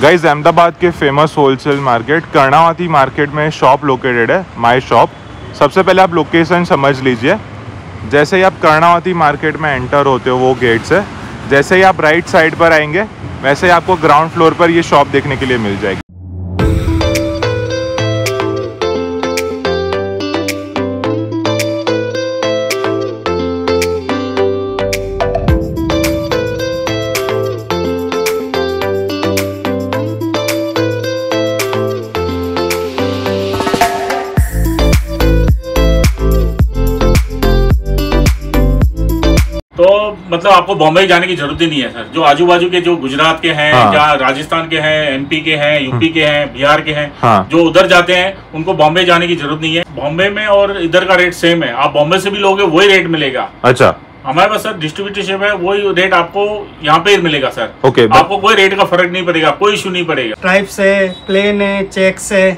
Guys Ahmedabad के famous wholesale market Karnavati market में shop located है, माय शॉप। सबसे पहले आप लोकेशन समझ लीजिए। जैसे ही आप कर्णावती मार्केट में एंटर होते हो वो गेट से, जैसे ही आप राइट साइड पर आएंगे वैसे ही आपको ग्राउंड फ्लोर पर ये शॉप देखने के लिए मिल जाएगी। मतलब आपको बॉम्बे जाने की जरूरत ही नहीं है सर। जो आजू बाजू के जो गुजरात के हैं, हाँ। राजस्थान के हैं, एमपी के हैं, यूपी के हैं, बिहार के हैं, हाँ। जो उधर जाते हैं उनको बॉम्बे जाने की जरूरत नहीं है। बॉम्बे में और इधर का रेट सेम है। आप बॉम्बे से भी लोगे वही रेट मिलेगा। अच्छा, हमारे पास सर डिस्ट्रीब्यूटरशिप है, वही रेट आपको यहाँ पे मिलेगा सर। ओके, आपको कोई रेट का फर्क नहीं पड़ेगा, कोई इशू नहीं पड़ेगा। स्ट्राइप्स है, प्लेन है, चेक्स है,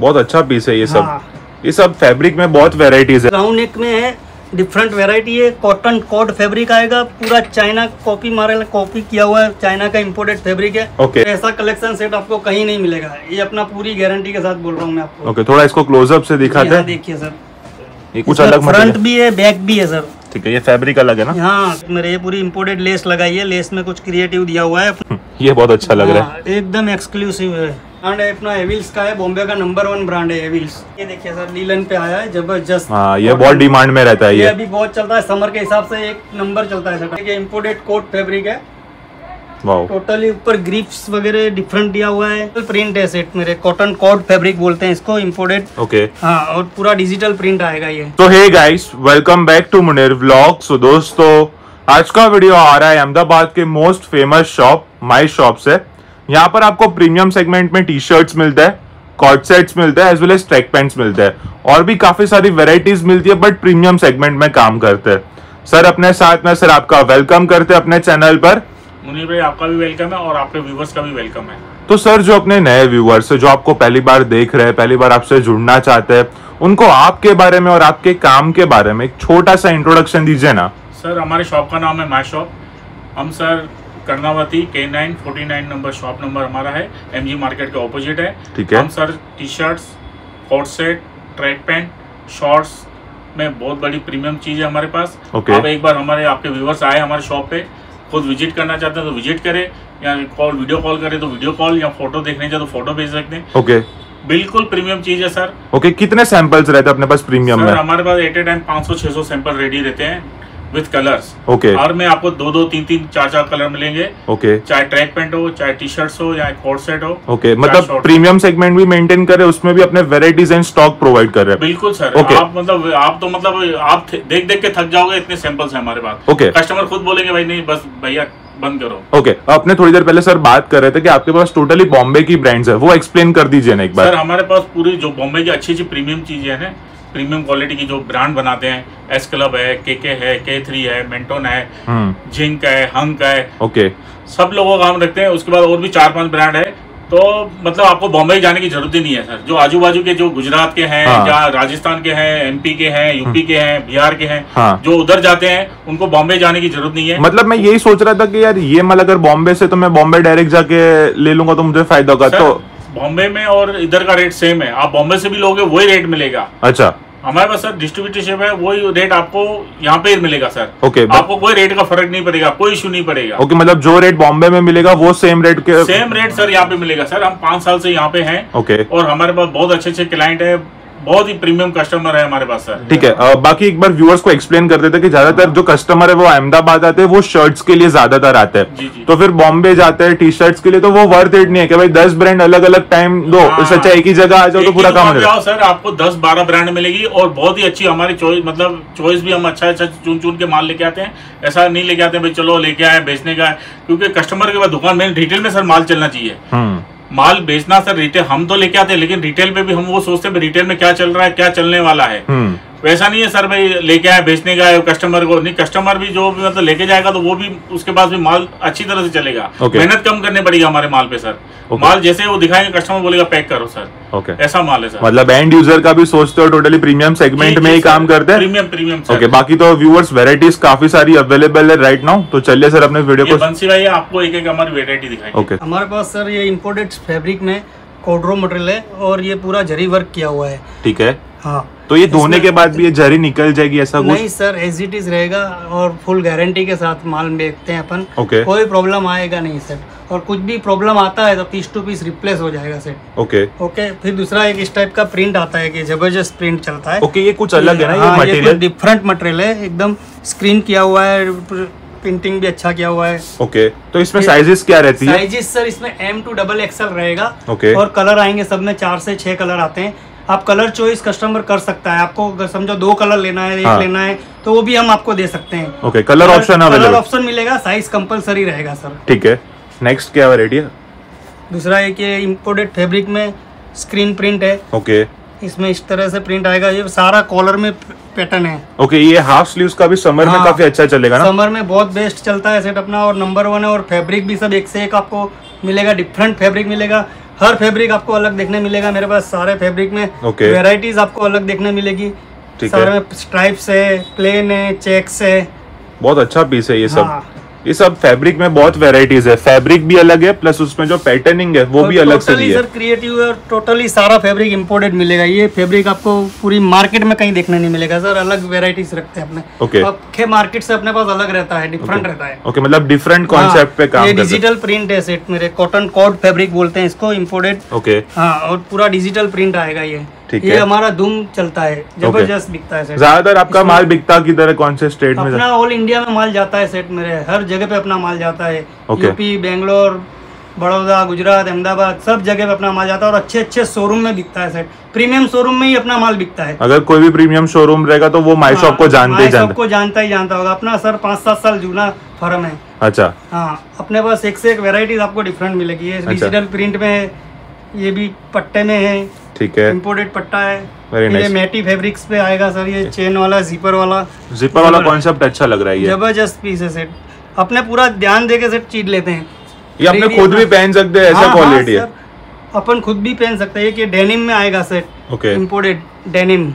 बहुत अच्छा पीस है ये सब। ये सब फैब्रिक में बहुत वेराइटीज है। राउंड नेक में है, डिफरेंट वेराइटी है। कॉटन कॉट फैब्रिक आएगा, पूरा चाइना कॉपी मारे, कॉपी किया हुआ है, चाइना का इम्पोर्टेड फैब्रिक है। okay. ऐसा कलेक्शन सेट आपको कहीं नहीं मिलेगा, ये अपना पूरी गारंटी के साथ बोल रहा हूँ मैं आपको। okay, थोड़ा इसको क्लोजअप से दिखाते हैं। देखिए सर, ये कुछ अलग फ्रंट भी है, बैक भी है सर। ठीक है, ये फैब्रिक अलग है ना। हाँ, मेरे ये पूरी इम्पोर्टेड लेस लगाई है, लेस में कुछ क्रिएटिव दिया हुआ है, ये बहुत अच्छा लग रहा है, एकदम एक्सक्लूसिव है। ब्रांड है अपना एविल्स का है, बॉम्बे का #1 ब्रांड है एविल्स। ये देखिए सर, नीलन पे आया है जबरदस्त। हाँ, ये बहुत डिमांड में रहता है, ये अभी बहुत चलता है समर के हिसाब से, एक नंबर चलता है सर। ये इम्पोर्टेड कोट फैब्रिक है, टोटली ऊपर ग्रिप्स वगैरह डिफरेंट दिया हुआ है। प्रिंट है सेट मेरे, कॉटन कॉर्ड फैब्रिक बोलते हैं इसको, इम्पोर्टेड। ओके, हाँ, और पूरा डिजिटल प्रिंट आएगा ये। तो hey guys, welcome back to Munir vlogs. तो दोस्तों, आज का वीडियो आ रहा है अहमदाबाद के most famous shop my shop से। यहाँ पर आपको प्रीमियम सेगमेंट में टी शर्ट्स मिलते हैं, कॉर्ड सेट्स मिलते हैं, as well as track pants मिलते हैं, और भी काफी सारी वेराइटीज मिलती है। बट प्रीमियम सेगमेंट में काम करते हैं सर। अपने साथ में सर आपका वेलकम करते हैं अपने चैनल पर। मुनीर भाई, आपका भी वेलकम है और आपके व्यूवर्स का भी वेलकम है। तो सर, जो अपने नए व्यूवर्स है, जो आपको पहली बार देख रहे हैं, पहली बार आपसे जुड़ना चाहते हैं, उनको आपके बारे में और आपके काम के बारे में एक छोटा सा इंट्रोडक्शन दीजिए ना। सर, हमारे शॉप का नाम है माय शॉप। हम sir Karnavati K949 number shop number हमारा है, MG मार्केट के ऑपोजिट है। ठीक है। हम sir T shirts, coat set, track pant, shorts में बहुत बड़ी प्रीमियम चीज़ है हमारे पास। Okay. आप एक बार हमारे आपके व्यूवर्स आए हमारे शॉप पे, खुद विजिट करना चाहते हैं तो विजिट करें, या कॉल वीडियो कॉल करें तो वीडियो कॉल, या फोटो देखने चाहे तो फोटो भेज सकते हैं। ओके, बिल्कुल प्रीमियम चीज है सर। ओके, कितने सैंपल्स रहते हैं अपने पास प्रीमियम में? हमारे पास at a time 500-600 sample ready रहते हैं विथ कलर्स। ओके, और में आपको 2-2, 3-3, 4-4 कलर मिलेंगे। ओके, चाहे ट्रैक पैंट हो, चाहे टी शर्ट्स हो, या कोट सेट हो। ओके, मतलब प्रीमियम सेगमेंट भी मेंटेन करे, उसमें भी अपने वेराइटीज एंड स्टॉक प्रोवाइड कर रहे हैं। बिल्कुल सर। okay. आप देख देख के थक जाओगे, इतने सैंपल्स हैं हमारे पास। ओके, कस्टमर खुद बोलेंगे भाई नहीं बस भैया बंद करो। ओके, आपने थोड़ी देर पहले सर बात कर रहे थे कि आपके पास टोटली बॉम्बे की ब्रांड्स है, वो एक्सप्लेन कर दीजिए ना एक बार। सर, हमारे पास पूरी जो बॉम्बे की अच्छी अच्छी प्रीमियम चीजें हैं, प्रीमियम क्वालिटी की जो ब्रांड बनाते हैं, एस क्लब है, केके है, K3 है, मेंटोन है, जिंक है, हंक है। ओके, सब लोगों का हम रखते हैं। उसके बाद और भी 4-5 ब्रांड है। तो मतलब आपको बॉम्बे जाने की जरूरत ही नहीं है सर। जो आजू बाजू के जो गुजरात के हैं, हाँ। या राजस्थान के हैं, एमपी के हैं, यूपी के हैं, बिहार के हैं, हाँ। जो उधर जाते हैं उनको बॉम्बे जाने की जरूरत नहीं है। मतलब मैं यही सोच रहा था कि यार ये माल अगर बॉम्बे से तो मैं बॉम्बे डायरेक्ट जाके ले लूंगा तो मुझे फायदा होगा। तो बॉम्बे में और इधर का रेट सेम है। आप बॉम्बे से भी लोगे वही रेट मिलेगा। अच्छा, हमारे पास सर डिस्ट्रीब्यूटरशिप है, वही रेट आपको यहाँ पे मिलेगा सर। ओके, आपको कोई रेट का फर्क नहीं पड़ेगा, कोई इशू नहीं पड़ेगा। ओके, मतलब जो रेट बॉम्बे में मिलेगा वो सेम रेट सर यहाँ पे मिलेगा। सर, हम 5 साल से यहाँ पे हैं। ओके, और हमारे पास बहुत अच्छे अच्छे क्लाइंट है, बहुत ही प्रीमियम कस्टमर है हमारे पास सर। ठीक है। बाकी एक बार व्यूअर्स को एक्सप्लेन कर देते हैं कि ज्यादातर जो कस्टमर है वो अहमदाबाद आते हैं, वो शर्ट्स के लिए ज्यादातर आते हैं, तो फिर बॉम्बे जाते हैं टी शर्ट्स के लिए, तो वो वर्थ इट नहीं है कि भाई 10 ब्रांड अलग अलग टाइम दो, इससे अच्छा एक ही जगह आ जाओ तो पूरा काम हो जाएगा। सर, आपको 10-12 ब्रांड मिलेगी और बहुत ही अच्छी हमारी चॉइस, मतलब चॉइस भी हम अच्छा चुन के माल लेके आते हैं। ऐसा नहीं लेके आते भाई चलो लेके आए बेचने का, क्योंकि कस्टमर के पास दुकान में रिटेल में सर माल चलना चाहिए, माल बेचना। सर, रिटेल हम तो लेके आते हैं, लेकिन रिटेल पे भी हम वो सोचते हैं रिटेल में क्या चल रहा है, क्या चलने वाला है। वैसा नहीं है सर भाई लेके आए बेचने का कस्टमर को, नहीं कस्टमर भी जो मतलब लेके जाएगा तो वो भी उसके पास भी माल अच्छी तरह से चलेगा, मेहनत कम करनी पड़ेगी हमारे माल पे सर। माल जैसे वो दिखाएंगे कस्टमर बोलेगा पैक करो सर, ऐसा माल है सर। मतलब एंड यूजर का भी सोचते हो, टोटली प्रीमियम सेगमेंट में ही काम करते हैं, प्रीमियम प्रीमियम। ओके, बाकी तो व्यूअर्स वेराइटीज काफी सारी अवेलेबल है राइट नाउ, तो चलिए सर अपने वीडियो को बंसी भाई आपको एक एक हमारी वेराइटी दिखाएंगे। हमारे पास सर ये इम्पोर्टेड फैब्रिक में कोडरो मटेरियल है और ये पूरा जरी वर्क किया हुआ है। ठीक है, हाँ। तो ये धोने के बाद भी ये जरी निकल जाएगी ऐसा कुछ? नहीं सर, एज इट इज रहेगा और फुल गारंटी के साथ माल बेचते हैं अपन। ओके, कोई प्रॉब्लम आएगा नहीं सर, और कुछ भी प्रॉब्लम आता है तो पीस टू पीस रिप्लेस हो जाएगा सर। Okay okay. फिर दूसरा एक इस टाइप का प्रिंट आता है कि जबरदस्त प्रिंट चलता है। ओके, ये कुछ अलग है ना, ये मटेरियल डिफरेंट मटेरियल है, एकदम स्क्रीन किया हुआ है, प्रिंटिंग भी अच्छा किया हुआ है। ओके, तो इसमें साइजेस क्या रहती है? साइजेस सर इसमें M to XXL रहेगा। ओके, और कलर आएंगे सब में 4 से 6 कलर आते हैं। आप कलर चॉइस कस्टमर कर सकता है, आपको समझो 2 कलर लेना है, एक लेना है तो वो भी हम आपको दे सकते हैं। ओके, कलर ऑप्शन मिलेगा, साइज कंपलसरी रहेगा सर। ठीक है, नेक्स्ट क्या वैरायटी है? दूसरा एक ये इंपोर्टेड फैब्रिक में स्क्रीन प्रिंट है। ओके, इसमें इस तरह से प्रिंट आएगा, ये सारा कॉलर में पैटर्न है। ओके, ये हाफ स्लीव्स का भी समर में काफी अच्छा चलेगा ना? समर में बहुत बेस्ट चलता है सेट अपना, और नंबर 1 है, और फैब्रिक भी सब एक से एक आपको मिलेगा, डिफरेंट फैब्रिक मिलेगा, हर फैब्रिक आपको अलग देखने मिलेगा। मेरे पास सारे फैब्रिक में वेराइटीज आपको अलग देखने मिलेगी, सारे में स्ट्राइप्स है, प्लेन है, चेक्स है, बहुत अच्छा पीस है ये सब। ये सब फैब्रिक में बहुत वेराइटीज है, फैब्रिक भी अलग है प्लस उसमें जो पैटर्निंग है वो भी अलग से है। सर क्रिएटिव है और टोटली सारा फैब्रिक इंपोर्टेड मिलेगा, ये फैब्रिक आपको पूरी मार्केट में कहीं देखने नहीं मिलेगा सर, अलग वेराइटीज रखते हैं अपने। ओके, मार्केट से अपने पास अलग रहता है, डिफरेंट रहता है। ओके, मतलब डिफरेंट कॉन्सेप्ट पे काम। ये डिजिटल प्रिंट है सेट मेरे, कॉटन कॉर्ड फैब्रिक बोलते हैं इसको, इंपोर्टेड। ओके, हाँ, और पूरा डिजिटल प्रिंट आएगा ये। ठीक है, ये हमारा धूम चलता है, जबरदस्त बिकता है। ज्यादातर आपका माल बिकता किधर है, कौन से स्टेट में? अपना ऑल इंडिया में माल जाता है सेट मेरे, हर जगह पे अपना माल जाता है। यूपी, बेंगलोर, बड़ौदा, गुजरात, अहमदाबाद, सब जगह पे अपना माल जाता है और अच्छे अच्छे शोरूम में बिकता है सर, प्रीमियम शोरूम में ही अपना माल बिकता है। अगर कोई भी प्रीमियम शोरूम रहेगा तो वो माई शॉप को जानता ही जानता होगा। अपना सर 5-7 साल जूना फर्म है। अच्छा, हाँ, अपने पास एक से एक वेराइटीज आपको डिफरेंट मिलेगी, डिजिटल प्रिंट में है, ये भी पट्टे में है। ठीक है, इंपोर्टेड पट्टा है। ये मैटी फैब्रिक्स पे आएगा सर, ये चेन वाला, जिपर वाला, जिपर वाला कॉन्सेप्ट अच्छा लग रहा है, जबरदस्त पीस है सेट। अपने पूरा ध्यान देके सेट चीज लेते हैं, ये अपने खुद भी पहन सकते हैं, ऐसा क्वालिटी है, अपन खुद भी पहन सकते हैं। ये डेनिम में आएगा सेट। ओके, इंपोर्टेड डेनिम,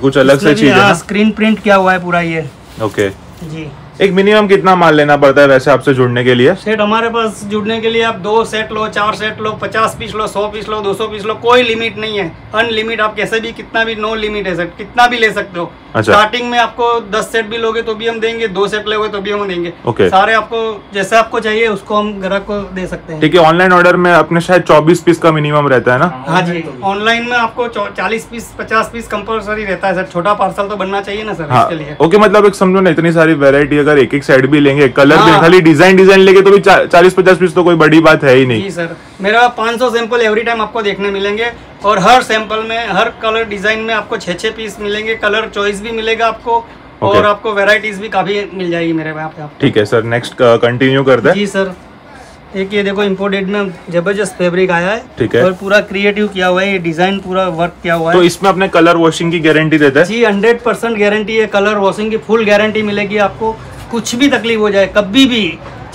कुछ अलग से चीज है ना, स्क्रीन प्रिंट किया हुआ है पूरा ये। ओके जी, एक मिनिमम कितना माल लेना पड़ता है वैसे आपसे जुड़ने के लिए? सेट हमारे पास जुड़ने के लिए आप 2 सेट लो, 4 सेट लो, 50 पीस लो, 100 पीस लो, 200 पीस लो, कोई लिमिट नहीं है, अनलिमिट। आप कैसे भी कितना भी, नो लिमिट है सेट, कितना भी ले सकते हो। अच्छा, स्टार्टिंग में आपको 10 सेट भी लोगे तो भी हम देंगे, 2 सेट लोगे तो भी हम देंगे। ओके, सारे आपको जैसे आपको चाहिए उसको हम ग्राहक को दे सकते हैं। ठीक है, ऑनलाइन ऑर्डर में अपने शायद 24 पीस का मिनिमम रहता है ना? हाँ जी, ऑनलाइन में आपको 40 पीस 50 पीस कम्पल्सरी रहता है सर, छोटा पार्सल तो बनना चाहिए ना सर इसके लिए। ओके, मतलब एक समझो ना, इतनी सारी वेरायटी अगर एक एक साइड भी लेंगे, कलर भी, खाली डिजाइन लेंगे तो भी 40-50 पीस तो कोई बड़ी बात है ही नहीं। जी सर, मेरा 500 सैंपल एवरी टाइम आपको देखने मिलेंगे और हर सैंपल में, हर कलर डिजाइन में आपको 6-6 पीस मिलेंगे, कलर चॉइस भी मिलेगा आपको। और आपको वेराइटीज भी काफी मिल जाएगी मेरे यहाँ पे। ठीक है सर, नेक्स्ट कंटिन्यू करते हैं। जी सर, एक ये देखो इम्पोर्टेड में जबरदस्त फैब्रिक आया है। ठीक है, और पूरा क्रिएटिव किया हुआ है, ये डिजाइन पूरा वर्क किया हुआ है। तो इसमें अपने कलर वॉशिंग की गारंटी देता है? जी, 100% गारंटी है, कलर वॉशिंग की फुल गारंटी मिलेगी आपको। कुछ भी तकलीफ हो जाए, कभी भी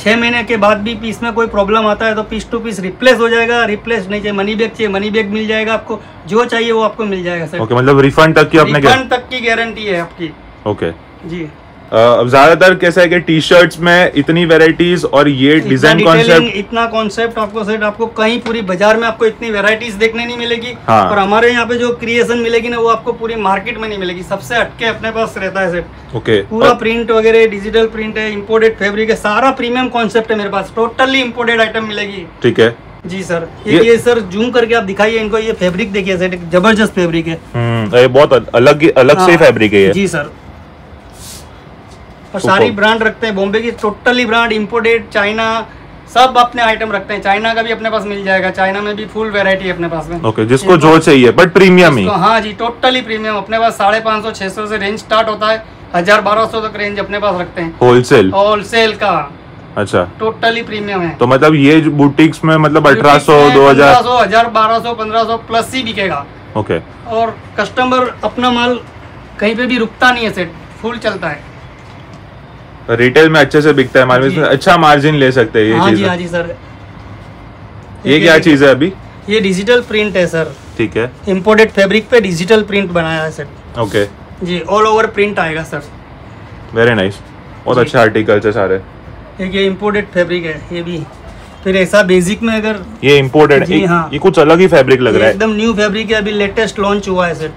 6 महीने के बाद भी पीस में कोई प्रॉब्लम आता है तो पीस टू पीस रिप्लेस हो जाएगा। रिप्लेस नहीं चाहिए, मनी बैग चाहिए, मनी बैग मिल जाएगा आपको, जो चाहिए वो आपको मिल जाएगा सर। ओके, मतलब रिफंड तक की आपने, रिफंड तक की गारंटी है आपकी। ओके जी, अब ज्यादातर कैसा है कि टी शर्ट्स में इतनी वेराइटीज और ये डिजाइन कॉन्सेप्ट, इतना कॉन्सेप्ट आपको सेट, आपको कहीं पूरी बाजार में आपको इतनी वेराइटीज देखने नहीं मिलेगी। हाँ, और हमारे यहाँ पे जो क्रिएशन मिलेगी ना वो आपको पूरी मार्केट में नहीं मिलेगी, सबसे हटके अपने पास रहता है सेट। ओके, पूरा प्रिंट वगैरह, डिजिटल प्रिंट है, इम्पोर्टेड फैब्रिक है, सारा प्रीमियम कॉन्सेप्ट है मेरे पास, टोटली इम्पोर्टेड आइटम मिलेगी। ठीक है जी सर, ये सर जूम करके आप दिखाइए इनको, ये फैब्रिक देखिए सर, जबरदस्त फैब्रिक है, बहुत अलग से फैब्रिक है जी सर। और सारी ब्रांड रखते हैं बॉम्बे की, टोटली ब्रांड, इंपोर्टेड, चाइना, सब अपने आइटम रखते हैं। चाइना का भी अपने पास मिल जाएगा, चाइना में भी फुल वैरायटी अपने पास में। ओके, जिसको जो चाहिए बट प्रीमियम ही। हाँ जी, टोटली प्रीमियम अपने पास। 550-600 से रेंज स्टार्ट होता है, 1000-1200 तक रेंज अपने पास रखते हैं, होलसेल का। अच्छा, टोटली प्रीमियम है तो मतलब ये बुटीक्स में मतलब 1800, 2000, 1000, 1200, 1500 प्लस ही बिकेगा। ओके, और कस्टमर अपना माल कहीं पे भी रुकता नहीं है, सेट फुल चलता है। रिटेल में अच्छे से बिकता है, मार्केट में अच्छा मार्जिन ले सकते हैं। हाँ जी सर। ये क्या चीज है अभी? ये डिजिटल प्रिंट है सर। ठीक है। इम्पोर्टेड फैब्रिक पे डिजिटल प्रिंट बनाया है सर। ओके जी, ऑल ओवर प्रिंट आएगा सर। वेरी नाइस, बहुत अच्छे आर्टिकल्स है सारे। एक ये इम्पोर्टेड फैब्रिक है, ये भी फिर ऐसा बेसिक में अगर ये इम्पोर्टेड है। हाँ, ये कुछ अलग ही फैब्रिक लग रहा है, एकदम न्यू फैब्रिक है, अभी लेटेस्ट लॉन्च हुआ है सर।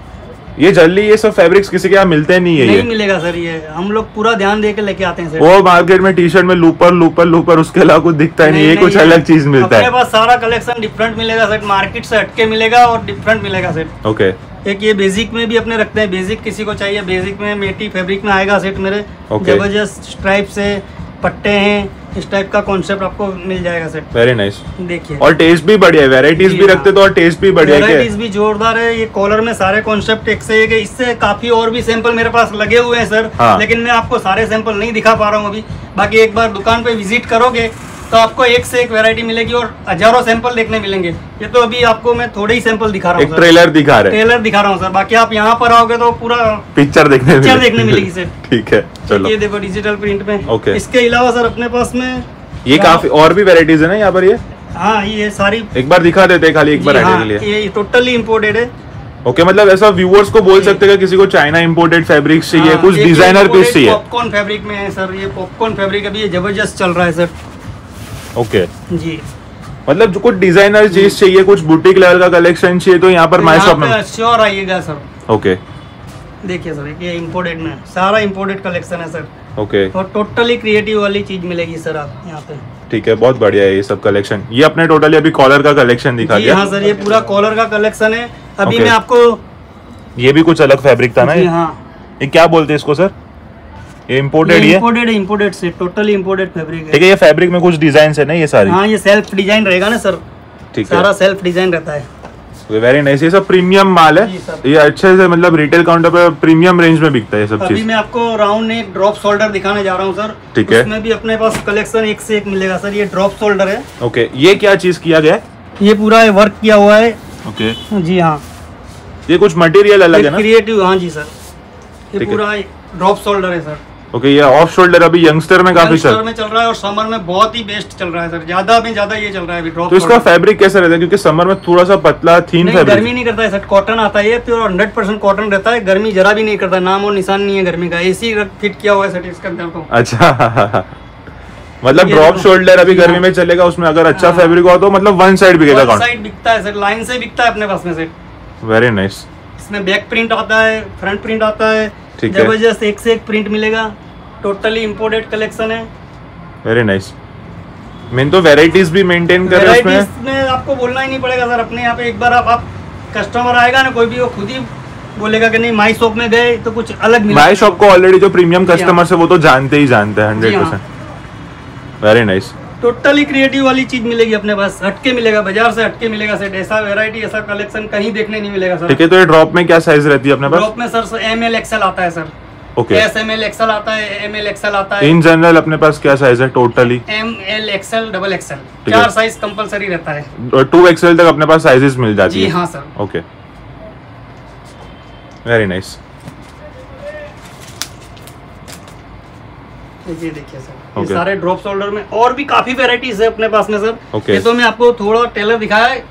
ये जल्दी ये सब फैब्रिक्स किसी के यहाँ मिलते नहीं है, नहीं मिलेगा सर। ये हम लोग पूरा ध्यान देके लेके आते हैं सर। वो मार्केट में टी शर्ट में लूपर लूपर लूपर उसके अलावा कुछ दिखता ही नहीं, ये कुछ अलग चीज मिलता है। अपने पास सारा कलेक्शन डिफरेंट मिलेगा सर, मार्केट से हटके मिलेगा और डिफरेंट मिलेगा सर। ओके, एक ये बेसिक में भी अपने रखते हैं, बेसिक किसी को चाहिए, बेसिक में मेटी फैब्रिक में आएगा सेट मेरे। जबरदस्त स्ट्राइप्स है, पट्टे हैं, इस टाइप का कॉन्सेप्ट आपको मिल जाएगा सेट। वेरी नाइस, देखिए। और टेस्ट भी बढ़िया है, वैराइटीज भी रखते तो और टेस्ट भी बढ़िया है, वैराइटीज भी जोरदार है। ये कॉलर में सारे कॉन्सेप्ट एक से एक है, इससे काफी और भी सैंपल मेरे पास लगे हुए हैं सर। हाँ। लेकिन मैं आपको सारे सैंपल नहीं दिखा पा रहा हूँ अभी, बाकी एक बार दुकान पे विजिट करोगे तो आपको एक से एक वैरायटी मिलेगी और हजारों सैंपल देखने मिलेंगे। ये तो अभी आपको मैं थोड़े ही सैंपल दिखा रहा हूँ, ट्रेलर दिखा रहा हूँ सर। बाकी आप यहाँ पर आओगे तो पूरा पिक्चर देखने मिलेगी सर। ठीक है, चलो। ये देखो डिजिटल प्रिंट में। ओके, इसके अलावा सर अपने पास में ये काफी और भी वेराइटीज है ना यहाँ पर। ये हाँ, ये सारी एक बार दिखा देते खाली एक बार आइडिया के लिए। ये टोटली इम्पोर्टेड है। ओके, मतलब ऐसा व्यूअर्स को बोल सकते हैं किसी को चाइना इम्पोर्टेड फैब्रिक चाहिए, कुछ डिजाइनर पीस चाहिए। पॉपकॉर्न फैब्रिक में है सर, ये पॉपकॉर्न फैब्रिक अभी जबरदस्त चल रहा है सर। ओके जी, मतलब जो कुछ डिजाइनर चीज चाहिए, कुछ बुटीक लेवल का कलेक्शन चाहिए तो यहाँ पर माय शॉप में श्योर आइएगा सर। ओके, देखिए सर, ये इम्पोर्टेड में सारा इम्पोर्टेड कलेक्शन है सर। ओके, और टोटली क्रिएटिव वाली चीज मिलेगी सर आप यहाँ पे। ठीक है, बहुत बढ़िया है ये सब कलेक्शन। ये अपने टोटली अभी कॉलर का कलेक्शन दिखा दिया। हाँ सर, ये पूरा कॉलर का कलेक्शन है अभी। मैं आपको ये भी कुछ अलग फैब्रिक था ना, ये क्या बोलते हैं इसको सर? ये इम्पोर्टेड से टोटली इम्पोर्टेड फैब्रिक है। ठीक है, ये फैब्रिक में कुछ डिजाइन्स है ना ये सारी? हाँ, ये सेल्फ डिजाइन रहेगा ना सर। ठीक है, सारा सेल्फ डिजाइन रहता है। वेरी नाइस, ये सब प्रीमियम माल है ये, अच्छे से मतलब रिटेल काउंटर पर प्रीमियम रेंज में बिकता है ये सब चीज। अभी मैं आपको राउंड नेक ड्रॉप शोल्डर दिखाने जा रहा हूँ सर। ठीक है, इसमें भी अपने पास कलेक्शन एक से एक मिलेगा सर। ये ड्रॉप शोल्डर है। ओके, ये क्या चीज किया गया है? ये पूरा वर्क किया हुआ है। ओके जी हाँ, ये कुछ मटेरियल अलग है ना, क्रिएटिव। हाँ जी सर, ये पूरा ड्रॉप शोल्डर है सर। ओके, ये ऑफ शोल्डर अभी यंगस्टर में काफी चल रहा है और समर में बहुत ही बेस्ट चल रहा है सर। ज्यादा में ज्यादा ये चल रहा है अभी ड्रॉप। तो इसका फैब्रिक कैसा रहता है? क्योंकि समर में थोड़ा सा पतला थीन फैब्रिक, गर्मी नहीं करता है सर। कॉटन आता है ये, प्योर 100% कॉटन रहता है, गर्मी जरा भी नहीं करता, नाम और निशान नहीं है गर्मी का। एसी फिट किया हुआ है सर इसके अंदर को। अच्छा, मतलब ड्रॉप शोल्डर अभी गर्मी में चलेगा, उसमें अगर अच्छा फैब्रिक हो तो मतलब वन साइड बिकता है सर, लाइन से बिकता है अपने पास में सर। वेरी नाइस, इसमें बैक प्रिंट आता है, फ्रंट प्रिंट आता है, जबरदस्त एक से एक प्रिंट मिलेगा। टोटली इम्पोर्टेड कलेक्शन है। वेरी नाइस, मैं तो वैराइटीज भी मेंटेन कर रहा हूं इसमें, आपको बोलना ही नहीं पड़ेगा सर। अपने यहाँ पे एक बार आप कस्टमर आएगा ना कोई भी, वो खुद ही बोलेगा कि नहीं माय शॉप में गए तो कुछ अलग मिला। माय शॉप को ऑलरेडी जो प्रीमियम कस्टमर्स है वो तो जानते ही जानते हैं 100%। वेरी नाइस, टोटली क्रिएटिव वाली चीज मिलेगी अपने पास, हटके मिलेगा, बाजार से हटके मिलेगा सर। ऐसा वैरायटी, ऐसा कलेक्शन कहीं देखने नहीं मिलेगा सर। ठीक है, तो ये ड्रॉप में क्या साइज रहती है अपने पास? ड्रॉप में सर ML XL आता है सर। ओके, SML XL आता है, ML XL आता है। इन जनरल अपने पास क्या साइज है टोटली? ML XL, XXL, चार साइज कंपलसरी रहता है। 2XL तक अपने पास साइजेस मिल जाती है। हाँ सर। ओके, वेरी नाइस, ये देखिए सर। ये सारे ड्रॉप शोल्डर में और भी काफी वैरायटीज है अपने पास में सर। ये तो मैं आपको थोड़ा टेलर दिखाया है,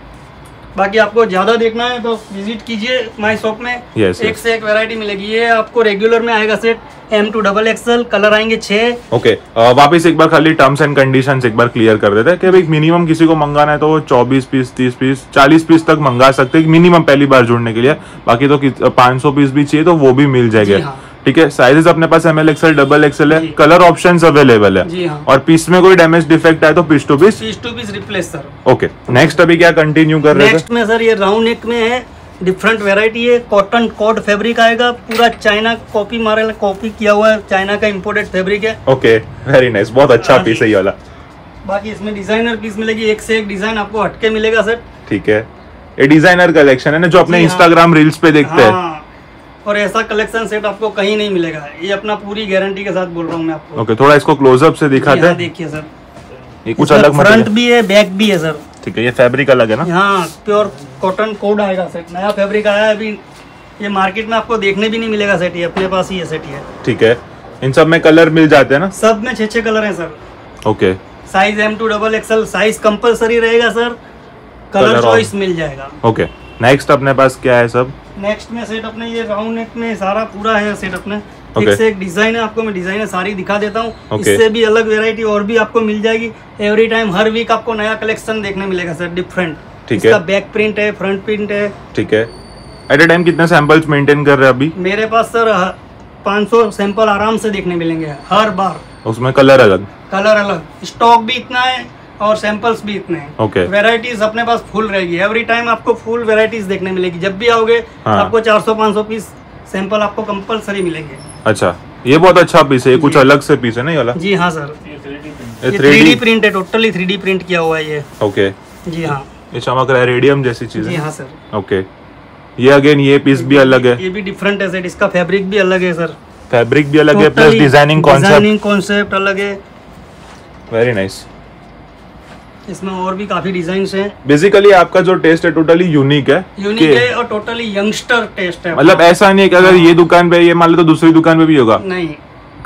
बाकी आपको ज्यादा देखना है तो विजिट कीजिए माय शॉप में। एक से एक वैरायटी मिलेगी। ये आपको रेगुलर में आएगा set M to XXL, colour आएंगे 6। ओके, वापस एक बार खाली टर्म्स एंड कंडीशंस एक बार क्लियर कर देते हैं कि भाई मिनिमम किसी को मंगाना है तो 24 पीस, 30 पीस, 40 पीस तक मंगा सकते हैं मिनिमम पहली बार जुड़ने के लिए। बाकी तो 500 पीस भी चाहिए तो वो भी मिल जाएगा। ठीक है, साइजेस अपने पास ML XL, XXL है, कलर ऑप्शंस अवेलेबल है। जी हाँ। और पीस में कोई डैमेज डिफेक्ट आए तो piece to piece replace sir. Okay, next अभी क्या कंटिन्यू कर रहे हैं? नेक्स्ट में सर ये राउंड नेक में है, डिफरेंट वैरायटी है, कॉटन कॉर्ड फैब्रिक आएगा, पूरा चाइना कॉपी किया हुआ है, चाइना का इम्पोर्टेड फैब्रिक है। ओके, वेरी नाइस, बहुत अच्छा पीस है ये वाला। बाकी इसमें डिजाइनर पीस मिलेगी, एक से एक डिजाइन आपको हटके मिलेगा सर। ठीक है, ये डिजाइनर कलेक्शन है ना जो अपने इंस्टाग्राम रील्स पे देखते हैं, और ऐसा कलेक्शन सेट आपको कहीं नहीं मिलेगा, ये अपना पूरी गारंटी के साथ बोल रहा हूँ मैं आपको। ओके, थोड़ा इसको क्लोजअप से दिखाते हैं। देखिए सर, ये कुछ अलग फ्रंट भी है, बैक भी है सर। ठीक है, ये फैब्रिक अलग है ना? हाँ, प्योर कॉटन कोड आएगा सर, नया फैब्रिक आया है अभी ये मार्केट में आपको देखने भी नहीं मिलेगा सेट, ये अपने पास ही ये सेट है। ठीक है, इन सब में कलर मिल जाते हैं ना? सब में 6-6 कलर हैं sir. Okay, size M2XXL size compulsory रहेगा सर, कलर चॉइस मिल जाएगा। ओके, नेक्स्ट अपने पास क्या है सब? नेक्स्ट में सेट अपने ये राउंड नेक में सारा पूरा है सेट अपने। एक से एक डिजाइन है, आपको मैं डिजाइन सारी दिखा देता हूँ। इससे भी अलग वेरायटी और भी आपको मिल जाएगी। एवरी टाइम हर वीक आपको नया कलेक्शन देखने मिलेगा सर, डिफरेंट। ठीक है, बैक प्रिंट है, फ्रंट प्रिंट है। ठीक है, एट ए टाइम कितना सैंपल्स मेंटेन कर रहे हैं अभी? मेरे पास सर 500 सैंपल आराम से देखने मिलेंगे हर बार। उसमें कलर अलग, कलर अलग, स्टॉक भी इतना है और सैंपल्स भी इतने हैं। ओके, वेराइटीज अपने पास फुल रहेगी, एवरी टाइम आपको फुल वेराइटीज देखने मिलेगी। जब भी आओगे आपको 400-500 पीस सैंपल आपको कंपलसरी मिलेंगे। अच्छा, ये बहुत अच्छा पीस है, ये कुछ अलग से पीस है ना ये वाला? जी हाँ सर, ये 3D प्रिंट है, टोटली 3D प्रिंट किया हुआ है ये। ओके जी हाँ, ये चमक रहा है, रेडियम जैसी चीज है। जी हाँ सर। ओके, ये अगेन ये पीस भी अलग है, ये भी डिफरेंट है सर, इसका फैब्रिक भी अलग है सर। फैब्रिक भी अलग है प्लस डिजाइनिंग कॉन्सेप्ट अलग है। वेरी नाइस, इसमें और भी काफी डिजाइन्स हैं। बेसिकली आपका जो टेस्ट है टोटली यूनिक है, यूनिक है और टोटली यंगस्टर टेस्ट है। मतलब ऐसा नहीं है कि अगर ये दुकान पे ये मान लो तो दूसरी दुकान पे भी होगा? नहीं,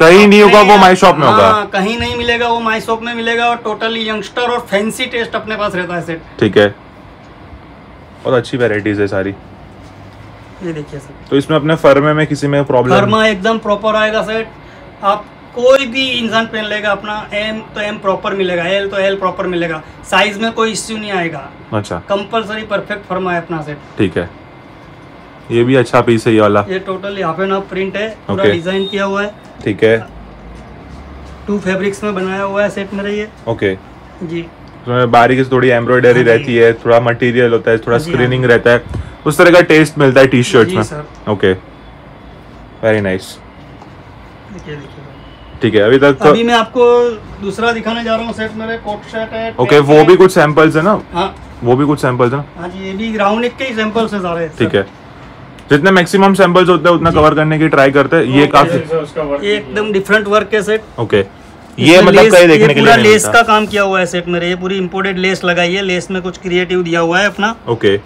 कहीं नहीं होगा, वो माय शॉप में होगा। कहीं नहीं मिलेगा, वो माय शॉप में मिलेगा। और टोटली यंगस्टर और फैंसी टेस्ट अपने पास रहता है सेट। ठीक है, और अच्छी वेराइटीज है सारी। ये देखिए सर, तो इसमें अपने फर्मे में किसी में प्रॉब्लम? फर्मा एकदम प्रॉपर आएगा सेट, आप कोई भी इंसान पहन लेगा अपना। एम तो एम प्रॉपर मिलेगा, एल तो एल प्रॉपर मिलेगा, साइज में कोई इश्यू नहीं आएगा। अच्छा, कंपलसरी परफेक्ट फर्मा है अपना सेट। ठीक है, ये भी अच्छा पीस है ये वाला। ये totally half and half print है, पूरा डिजाइन किया हुआ है। ठीक है, 2 फैब्रिक्स में बनाया हुआ है सेट में ये। ओके जी, उसमें बारीकी से थोड़ी एम्ब्रॉयडरी रहती है, थोड़ा मटेरियल होता है, थोड़ा स्क्रीनिंग रहता है, उस तरह का टेस्ट मिलता है टी शर्ट में। Okay, very nice. ठीक है, अभी तक अभी मैं आपको दूसरा दिखाने जा रहा हूँ सेट मेरे, कोट शर्ट है। ओके, वो भी कुछ सैंपल्स है ना? हाँ, वो भी कुछ सैंपल्स है ना? हाँ जी, ये भी राउंड नेक के ही सैंपल्स हैं सारे। ठीक है, जितने मैक्सिमम सैंपल्स होते हैं उतना कवर करने की ट्राई करते हैं। ये काफी एकदम डिफरेंट वर्क है सेट। ओके, ये मतलब कहीं देखने के लिए नहीं, लेस का काम किया हुआ है सेट मेरे, ये पूरी इंपोर्टेड लेस लगाई है, लेस में कुछ क्रिएटिव दिया हुआ है अपना। ओके,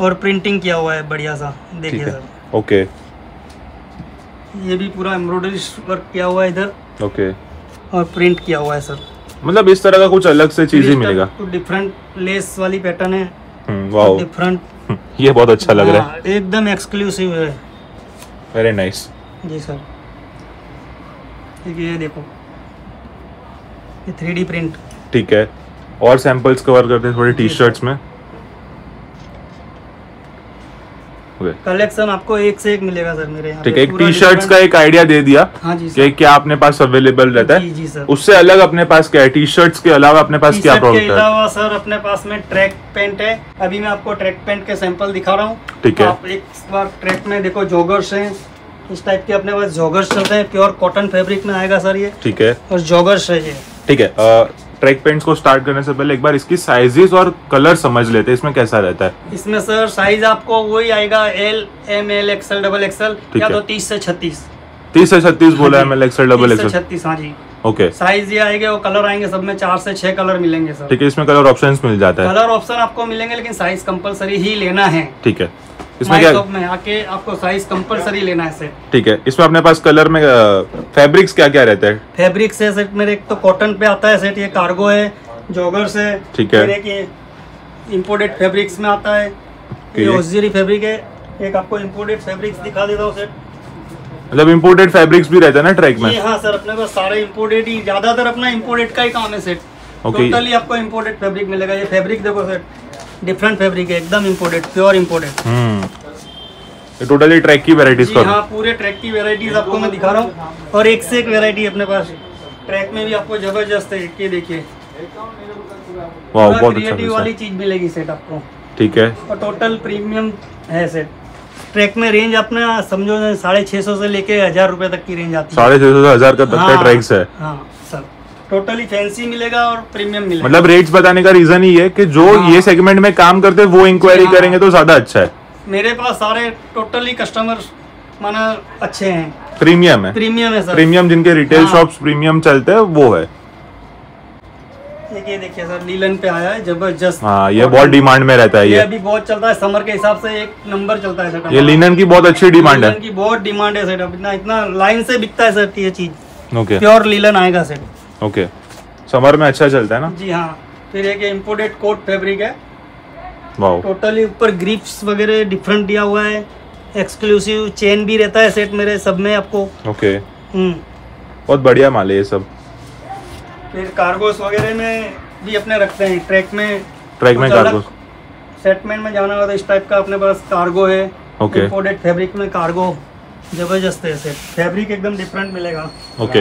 और प्रिंटिंग किया हुआ है बढ़िया सा, देखिए सर। ओके, ये भी पूरा एम्ब्रॉयडरी वर्क किया हुआ है इधर। ओके, और प्रिंट किया हुआ है सर। मतलब इस तरह का कुछ अलग से चीज ही मिलेगा, तो डिफरेंट लेस वाली पैटर्न है। वाओ, डिफरेंट, ये बहुत अच्छा लग रहा है, एकदम एक्सक्लूसिव है। वेरी नाइस जी सर। ये देखो, ये 3D प्रिंट। ठीक है, और सैंपल्स कवर करते हैं थोड़ी टी शर्ट्स में। कलेक्शन आपको एक से एक मिलेगा सर मेरे यहाँ। ठीक है, एक टी शर्ट्स का एक आइडिया दे दिया। हाँ जी सर, कि क्या अपने पास अवेलेबल रहता है। जी सर, उससे अलग अपने पास क्या है? टी शर्ट्स के अलावा अपने पास क्या प्रोडक्ट है? के अलावा सर अपने पास में ट्रैक पैंट है। अभी मैं आपको ट्रैक पैंट के सैंपल दिखा रहा हूँ। ठीक है, आप एक बार ट्रैक में देखो, जॉगर्स है इस टाइप के अपने पास, जॉगर्स चलते हैं, प्योर कॉटन फैब्रिक में आएगा सर ये। ठीक है, और जॉगर्स है ये। ठीक है, ट्रैक पैंट्स को स्टार्ट करने से पहले एक बार इसकी साइजेस और कलर समझ लेते हैं, इसमें कैसा रहता है? इसमें सर साइज आपको वही आएगा, L, M, L, XL, double XL, या तो 30 से 36। 30 से 36 बोला, M, L, XL, double XL, 36। हाँ जी। ओके, साइज ये आएंगे और कलर आएंगे, सब में 4 से 6 कलर मिलेंगे सर। ठीक है, इसमें कलर ऑप्शन मिल जाता है? कलर ऑप्शन आपको मिलेंगे, लेकिन साइज कम्पल्सरी ही लेना है। ठीक है, इसमें क्या में आके आपको साइज कंपलसरी लेना है सर। ठीक है, इसमें अपने पास कलर में फैब्रिक्स क्या क्या रहता है? फैब्रिक्स है सेट मेरे, एक तो कॉटन पे आता है सेट, ये कार्गो है, जॉगर्स है। ठीक है, इंपोर्टेड फैब्रिक्स में आता है, ये ऑक्सिलरी फैब्रिक है। एक आपको इंपोर्टेड फैब्रिक्स दिखा देता हूं सेट। मतलब इंपोर्टेड फैब्रिक्स भी रहता है ना ट्रैक में? हाँ सर, अपने पास सारे इंपोर्टेड ही, ज्यादातर अपना इंपोर्टेड का ही काम है सेट। टोटली आपको इंपोर्टेड फैब्रिक मिलेगा। ये फैब्रिक देखो सर, डिफरेंट फैब्रिक है, एकदम इंपोर्टेड, प्योर इंपोर्टेड। ये टोटली ट्रैक की वैरायटीज का? हाँ, पूरे ट्रैक की वैरायटीज आपको मैं दिखा रहा हूँ, और एक से एक वैरायटी अपने पास ट्रैक में भी आपको जबरदस्त है। ये देखिए, वाओ, बहुत क्रिएटिव वाली चीज मिलेगी सेट आपको। ठीक है, और टोटल प्रीमियम है सेट। ट्रैक में रेंज अपने समझो 650 से लेके 1000 रुपए तक की रेंज आती है। 650 से 1000 का ट्रैक्स है। हाँ सर, टोटली फैंसी मिलेगा और प्रीमियम मिलेगा। मतलब रेट्स बताने का रीजन ही है कि जो ये सेगमेंट में काम करते हैं वो इंक्वायरी करेंगे तो ज्यादा अच्छा है। मेरे पास सारे टोटली कस्टमर माना अच्छे हैं, प्रीमियम है। प्रीमियम है सर, प्रीमियम जिनके रिटेल शॉप्स प्रीमियम चलते हैं वो है। है कि ये देखिए सर नीलन पे आया है जबरदस्त। हाँ ये बहुत डिमांड में रहता है, ये अभी बहुत चलता है समर के हिसाब से, एक नंबर चलता है सर। ये लिनन की बहुत अच्छी डिमांड है, की बहुत डिमांड है सर, इतना लाइन से बिकता है सर ये चीज। ओके प्योर लीलन आएगा सर। ओके समर में अच्छा चलता है ना जी। हाँ फिर एक इम्पोर्टेड कोट फैब्रिक है, टोटली ऊपर ग्रिप्स वगैरह डिफरेंट दिया हुआ है, एक्सक्लूसिव चेन भी रहता है सेट मेरे सब में आपको। ओके बहुत बढ़िया माल है ये सब। फिर कार्गोस वगैरह में भी अपने रखते हैं, ट्रैक में कार्गोस सेटमेंट में जाना होता है इस टाइप का, अपने पास कार्गो है। ओके इंपोर्टेड फैब्रिक में कार्गो जबरदस्त है सेट, फैब्रिक एकदम डिफरेंट मिलेगा। ओके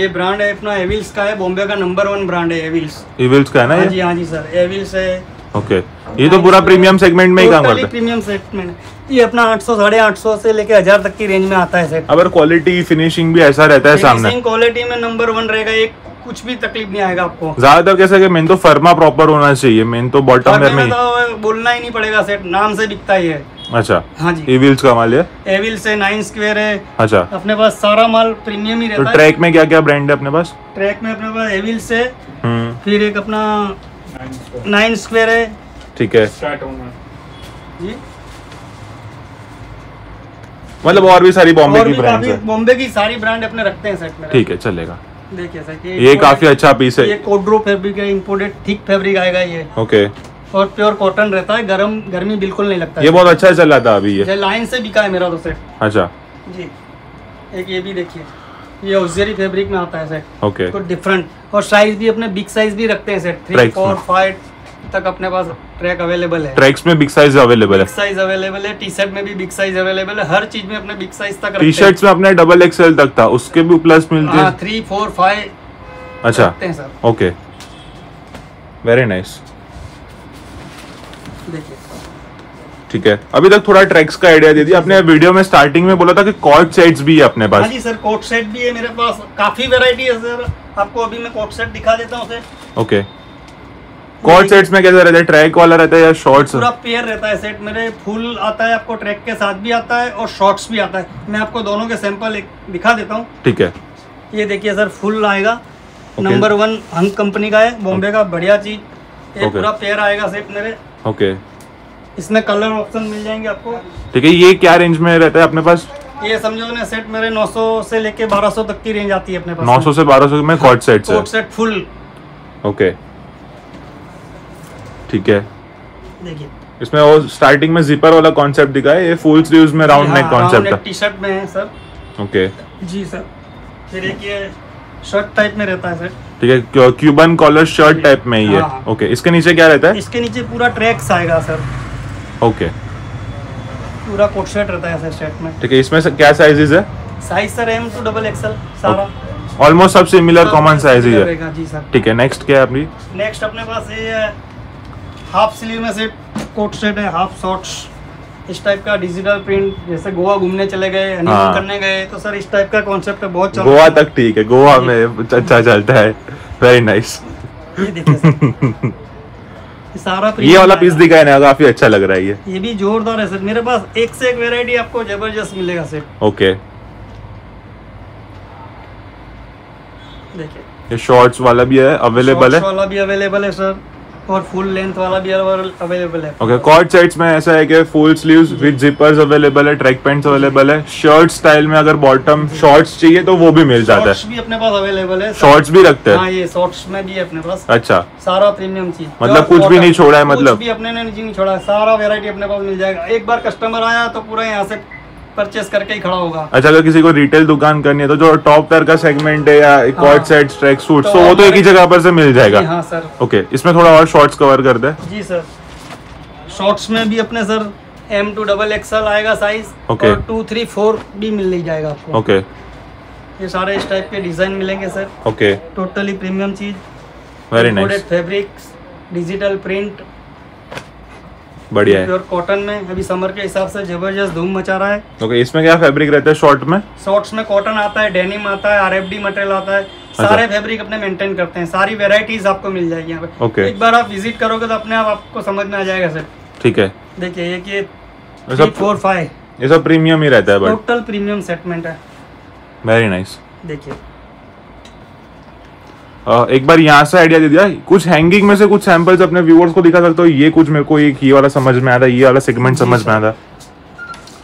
ये ब्रांड है अपना एविल्स का है, बॉम्बे का नंबर 1 ब्रांड है एविल्स। एविल्स का है ना ये? जी हाँ जी सर एविल्स है। ओके ये तो पूरा प्रीमियम सेगमेंट में ही काम करता है। प्रीमियम सेगमेंट ये अपना 800 850 से लेके 1000 तक की रेंज में आता है सेट। अगर क्वालिटी फिनिशिंग भी ऐसा रहता है सामने, क्वालिटी में नंबर 1 रहेगा, एक कुछ भी तकलीफ नहीं आएगा आपको। ज्यादातर कैसा कि मेन तो फर्मा प्रॉपर होना चाहिए, मेन तो बॉटम वेयर में बोलना ही नहीं पड़ेगा सेट, नाम से बिकता ही है। अच्छा हाँ जी एविल्स का माल है, एविल्स है 9 स्क्वायर है। अच्छा अपने पास सारा माल प्रीमियम ही रहता है। तो ट्रैक में क्या क्या ब्रांड है अपने पास? ट्रैक में अपने पास एविल्स है, फिर एक अपना 9 स्क्वायर है। ठीक है जी, मतलब और भी सारी बॉम्बे की ब्रांड है, बॉम्बे की सारी ब्रांड अपने रखते हैं सेट में। ठीक है चलेगा। देखिए सर ये काफी अच्छा पीस है, ये कोड्रो फैब्रिक है, इंपोर्टेड थिक फैब्रिक आएगा ये। ओके और प्योर कॉटन रहता है, गर्मी बिल्कुल नहीं लगता। ये बहुत अच्छा चल रहा था अभी, ये लाइन से बिका है मेरा तो सेट। अच्छा जी एक ये भी देखिए, ये ऑक्सिलरी फैब्रिक में आता है सेट। ओके तो डिफरेंट और साइज भी अपने बिग साइज भी रखते हैं सेट, 3, 4, 5 तक अपने पास ट्रैक अवेलेबल है। ट्रैक्स में बिग साइज अवेलेबल है, साइज अवेलेबल है, टी शर्ट में भी बिग साइज अवेलेबल है, हर चीज में अपने बिग साइज तक। टी शर्ट्स में अपने XXL तक था, उसके भी प्लस मिलते हैं 3, 4, 5। अच्छा ओके वेरी नाइस। ठीक है अभी तक थोड़ा ट्रैक्स का आइडिया दे दिया आपने। वीडियो में स्टार्टिंग में बोला था कि कॉट सेट्स भी है अपने पास। हाँ जी सर कॉट सेट भी है मेरे पास, काफी वैरायटी है सर। आपको अभी मैं कॉट सेट दिखा देता हूँ सर। ओके कॉट सेट्स में कैसा रहता है, ट्रैक वाला रहता है या शॉर्ट्स? पूरा पेयर रहता है सेट मेरे, फुल आता है आपको, ट्रैक के साथ भी आता है और शॉर्ट्स भी आता है। मैं आपको दोनों के सैंपल दिखा देता हूँ। ठीक है ये देखिए सर फुल आएगा, नंबर 1 हंग कंपनी का है, बॉम्बे का बढ़िया चीज, पूरा पेयर आएगा सेट मेरे। ओके इसमें कलर ऑप्शन मिल जाएंगे आपको। ठीक है ये क्या रेंज में रहता है अपने पास? ये समझो ना सेट मेरे 900 से लेके 1200 तक की रेंज आती है अपने पास। 900 से 1200 में कॉट सेट है, कॉट सेट फुल। ओके ठीक है देखिए इसमें वो स्टार्टिंग में जिपर वाला कॉन्सेप्ट दिखा है, ये फुल स्लीव्स में राउंड नेक कॉन्सेप्ट है, टी शर्ट में है सर। ओके जी सर फिर एक ये शर्ट टाइप में रहता है सर। ठीक है क्यूबन कॉलर शर्ट टाइप में ही है। ओके इसके नीचे क्या रहता है? इसके नीचे पूरा ट्रैक्स आएगा सर। ओके पूरा कोट सेट रहता है सेट में। ठीक है इसमें क्या साइजेस है? Size sir M to XXL सारा ऑलमोस्ट सब सिमिलर कॉमन साइजेस है जी सर। ठीक है नेक्स्ट क्या है अपनी? नेक्स्ट अपने पास ये है हाफ स्लीव में सेट कोट सेट है, हाफ शॉर्ट्स इस टाइप का डिजिटल प्रिंट, जैसे गोवा घूमने चले गए, हनीमून करने गए तो सर इस टाइप का कॉन्सेप्ट है बहुत चलता है गोवा तक। ठीक है गोवा में अच्छा चलता है, वेरी नाइस। ये देखिए सारा ये वाला पीस दिखाया ना, काफी अच्छा लग रहा है ये भी जोरदार है सर। मेरे पास एक से एक वैरायटी आपको जबरदस्त मिलेगा सर। ओके देखिए ये शॉर्ट्स वाला भी है अवेलेबल है, वाला भी अवेलेबल है सर और फुल लेंथ वाला भी अवेलेबल है। ओके कॉट सेट्स में ऐसा है कि full sleeves with zippers available है, ट्रैक पैंट्स अवेलेबल है, शर्ट स्टाइल में अगर बॉटम शॉर्ट्स चाहिए तो वो भी मिल जाता है, शॉर्ट्स भी अपने पास अवेलेबल है, शॉर्ट्स भी रखते हैं। हां ये शॉर्ट्स में भी है अपने पास। अच्छा सारा प्रीमियम चीज, मतलब कुछ भी नहीं छोड़ा है, मतलब कुछ भी अपने ने नहीं छोड़ा, सारा वैरायटी अपने पास मिल जाएगा। एक बार कस्टमर आया तो पूरा यहाँ से परचेस करके ही खड़ा होगा। अच्छा अगर किसी को रिटेल दुकान करनी है तो जो टॉप टेयर का सेगमेंट है या कॉट सेट ट्रैक सूट तो वो तो एक ही जगह पर से मिल जाएगा। हाँ सर ओके इसमें थोड़ा और शॉर्ट्स कवर कर दे जी सर। शॉर्ट्स में भी अपने सर M to XXL आएगा साइज, और 2, 3, 4 भी मिल जाएगा आपको। ओके ये सारे इस टाइप के डिजाइन मिलेंगे सर। ओके टोटली प्रीमियम चीज, very nice, fabrics digital print बढ़िया है, प्योर कॉटन में अभी समर के हिसाब से जबरदस्त धूम मचा रहा है। ओके इसमें क्या फैब्रिक रहता है शॉर्ट में? शॉर्ट्स में कॉटन आता है, डेनिम आता है, RFD मटेरियल आता है, सारे फैब्रिक अपने मेंटेन करते हैं, सारी वैरायटीज आपको मिल जाएगी यहाँ पे। ओके एक बार आप विजिट करोगे तो अपने आप आपको समझ में आ जाएगा सर। ठीक है देखिये ये 3, 4, 5 ये सब प्रीमियम ही रहता है, टोटल प्रीमियम सेटमेंट है, वेरी नाइस। देखिये एक बार यहाँ से आइडिया दे दिया। कुछ हैंगिंग में से कुछ सैम्पल्स अपने व्यूअर्स को दिखा सकते हो। ये कुछ मेरे को एक ये वाला समझ में आया था, ये वाला सेगमेंट समझ में आया था।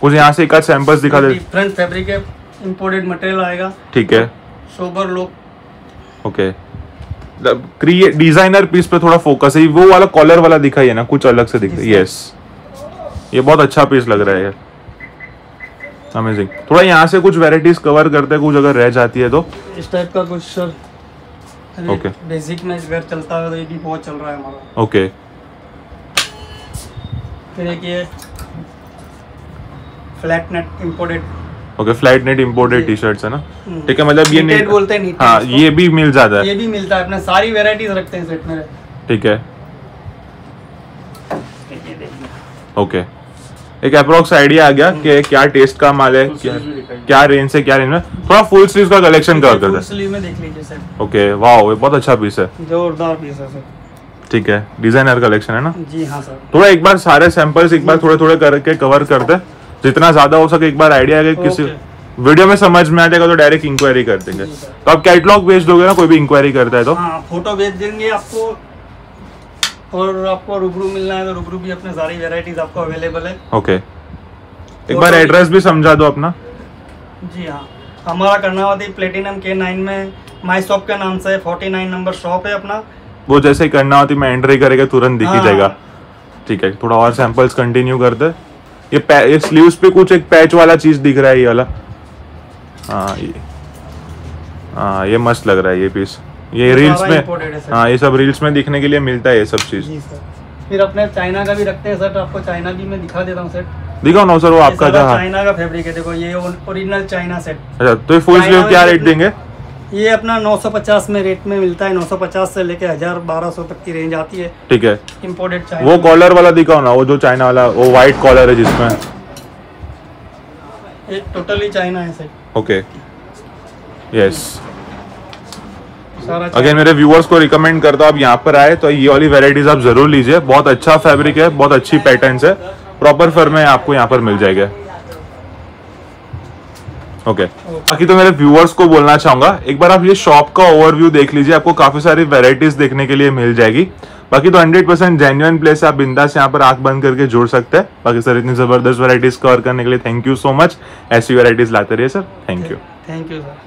कुछ यहाँ से एक आध सैम्पल्स दिखा दे। डिफरेंट फैब्रिक है, इंपोर्टेड मटेरियल आएगा, ठीक है, sober look, okay. Create designer piece पे थोड़ा फोकस है। वो वाला कॉलर वाला दिखा है ना, कुछ अलग से दिखा है, यस। ये बहुत अच्छा पीस लग रहा है, अमेजिंग। थोड़ा यहाँ से कुछ वेराइटीज कवर करते हैं, कुछ अगर रह जाती है तो इस टाइप का कुछ सर। ओके, बेसिक में इस घर चलता है तो ये भी बहुत चल रहा है हमारा। ओके, फिर एक ये flat net imported. Okay, flat net imported T shirts है ना, ठीक है। मतलब ये नेट बोलते हैं, हाँ, ये भी मिल जाता है, ये भी मिलता है। अपने सारी वैरायटीज रखते हैं सेट में, ठीक है। ओके, एक अप्रोक्स आइडिया आ गया कि क्या टेस्ट का माल है, क्या रेंज से क्या रेंज में। थोड़ा फुल स्लीव का कलेक्शन कर देते हैं, फुल स्लीव में देख लीजिए सर। ओके, वाओ, ये बहुत अच्छा पीस है, जोरदार पीस है सर, ठीक है। डिजाइनर कलेक्शन है ना, जी हाँ सर। थोड़ा एक बार सारे सैंपल्स एक बार थोड़े थोड़े करके कवर कर दे, जितना ज्यादा हो सके। एक बार आइडिया आ गया, किसी वीडियो में समझ में आ जाएगा तो डायरेक्ट इंक्वायरी कर देंगे। तो आप कैटलॉग भेज दोगे ना, कोई भी इंक्वायरी करता है तो फोटो भेज देंगे आपको, और आपको रूबरू मिलना है तो रूबरू भी अपने सारी वैरायटीज आपको अवेलेबल है। ओके, एक बार एड्रेस भी समझा दो अपना। जी हाँ, हमारा कर्णावती प्लेटिनम K9 में माय शॉप के नाम से 49 नंबर शॉप है अपना। वो जैसे कर्णावती में एंट्री करेगा तुरंत दिख ही जाएगा, ठीक है। थोड़ा और सैंपल्स कंटिन्यू कर दे। ये स्लीव्स पे कुछ एक पैच वाला चीज दिख रहा है, ये वाला, हाँ ये मस्त लग रहा है ये पीस। ये रील्स में, हाँ ये सब रील्स में दिखने के लिए मिलता है ये सब चीज। फिर अपने चाइना का भी रखते हैं सर, आपको चाइना भी मैं दिखा देता हूँ सर। दिखाओ ना सर, वो आपका चाइना का फैब्रिक है, देखो ये ओरिजिनल चाइना सेट। अच्छा, तो ये फुल स्लीव क्या रेट देंगे? ये अपना 950 में रेट में मिलता है, 950 से लेके 1000-1200 तक की रेंज आती है, ठीक है। Imported China. वो कॉलर वाला दिखाओ ना, वो जो चाइना वाला, वो व्हाइट कॉलर है जिसमें, ये टोटली चाइना है सर। Okay, yes. अगेन मेरे व्यूअर्स को रिकमेंड करता हूँ, आप यहाँ पर आए तो ये वाली वेराइटीज आप जरूर लीजिए। बहुत अच्छा फैब्रिक है, बहुत अच्छी पैटर्न्स है, प्रॉपर फर में आपको यहाँ पर मिल जाएगा। ओके, बाकी तो मेरे व्यूअर्स को बोलना चाहूंगा, एक बार आप ये शॉप का ओवरव्यू देख लीजिए, आपको काफी सारी वेराइटीज देखने के लिए मिल जाएगी। बाकी तो 100% जेन्युइन प्लेस है, आप बिंदास यहाँ पर आंख बंद करके जोड़ सकते हैं। बाकी सर, इतनी जबरदस्त वेराइटीज कवर करने के लिए थैंक यू सो मच। ऐसी वेराइटीज लाते रहिए sir, thank you. Thank you sir.